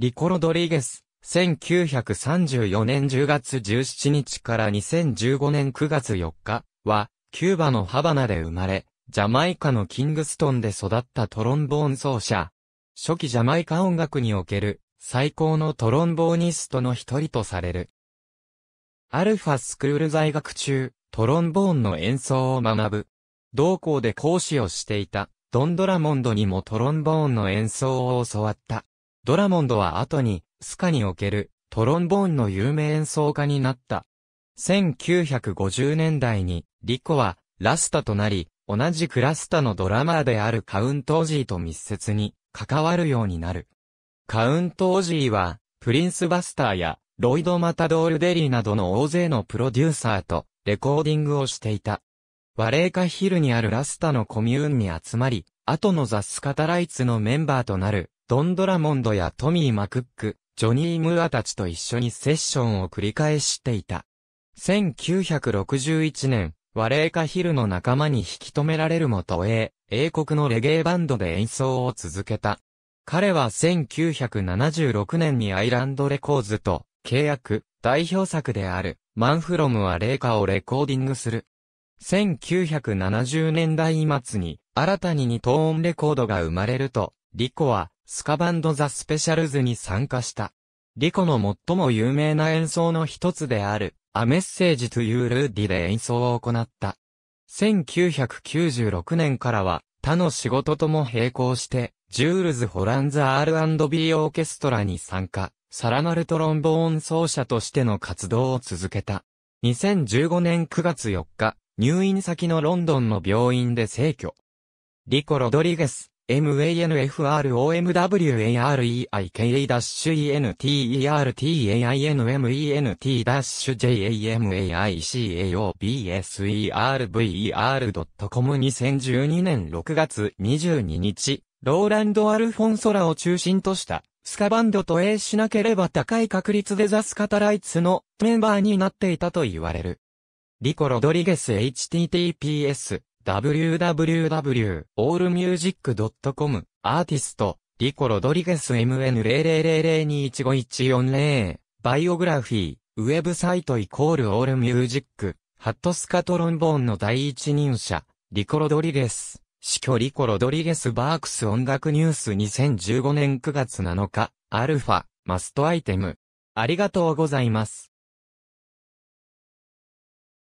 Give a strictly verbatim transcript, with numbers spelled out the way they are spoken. リコ・ロドリゲス、せんきゅうひゃくさんじゅうよねんじゅうがつじゅうしちにちからにせんじゅうごねんくがつよっかは、キューバのハバナで生まれ、ジャマイカのキングストンで育ったトロンボーン奏者。初期ジャマイカ音楽における最高のトロンボーニストの一人とされる。アルファスクール在学中、トロンボーンの演奏を学ぶ。同校で講師をしていたドン・ドラモンドにもトロンボーンの演奏を教わった。ドラモンドは後にスカにおけるトロンボーンの有名演奏家になった。せんきゅうひゃくごじゅうねんだいにリコはラスタとなり、同じくラスタのドラマーであるカウント・オジーと密接に関わるようになる。カウント・オジーは、プリンス・バスターや、ロイド・マタドール・デリーなどの大勢のプロデューサーと、レコーディングをしていた。ワレーカヒルにあるラスタのコミューンに集まり、後のザ・スカタライツのメンバーとなる、ドン・ドラモンドやトミー・マクック、ジョニー・ムーアたちと一緒にセッションを繰り返していた。せんきゅうひゃくろくじゅういちねん、ワレーカヒルの仲間に引き止められるも渡英、英国のレゲエバンドで演奏を続けた。彼はせんきゅうひゃくななじゅうろくねんにアイランドレコーズと契約、代表作であるマンフロムはレイカをレコーディングする。せんきゅうひゃくななじゅうねんだいまつに新たににトーンレコードが生まれると、リコはスカバンドザ・スペシャルズに参加した。リコの最も有名な演奏の一つであるアメッセージトゥユールーディで演奏を行った。せんきゅうひゃくきゅうじゅうろくねんからは他の仕事とも並行して、ジュールズ・ホランズ アールアンドビー オーケストラに参加、さらなるトロンボーン奏者としての活動を続けた。にせんじゅうごねんくがつよっか、入院先のロンドンの病院で逝去。リコ・ロドリゲス、マンフロム ジャコブ にせんじゅうにねんろくがつにじゅうににち、ローランド・アルフォンソラを中心とした、スカバンドと英しなければ高い確率でザ・スカタライツのメンバーになっていたと言われる。リコ・ロドリゲス エイチティーティーピーエス ダブリューダブリューダブリュー オールミュージック ドット コム アーティスト、リコ・ロドリゲス エムエヌ ゼロゼロゼロゼロ にいちごいちよんゼロ バイオグラフィー、ウェブサイトイコールオールミュージック、ハットスカトロンボーンの第一人者、リコ・ロドリゲス。死去リコ・ロドリゲスバークス音楽ニュースにせんじゅうごねんくがつなのか、アルファ、マストアイテム。ありがとうございます。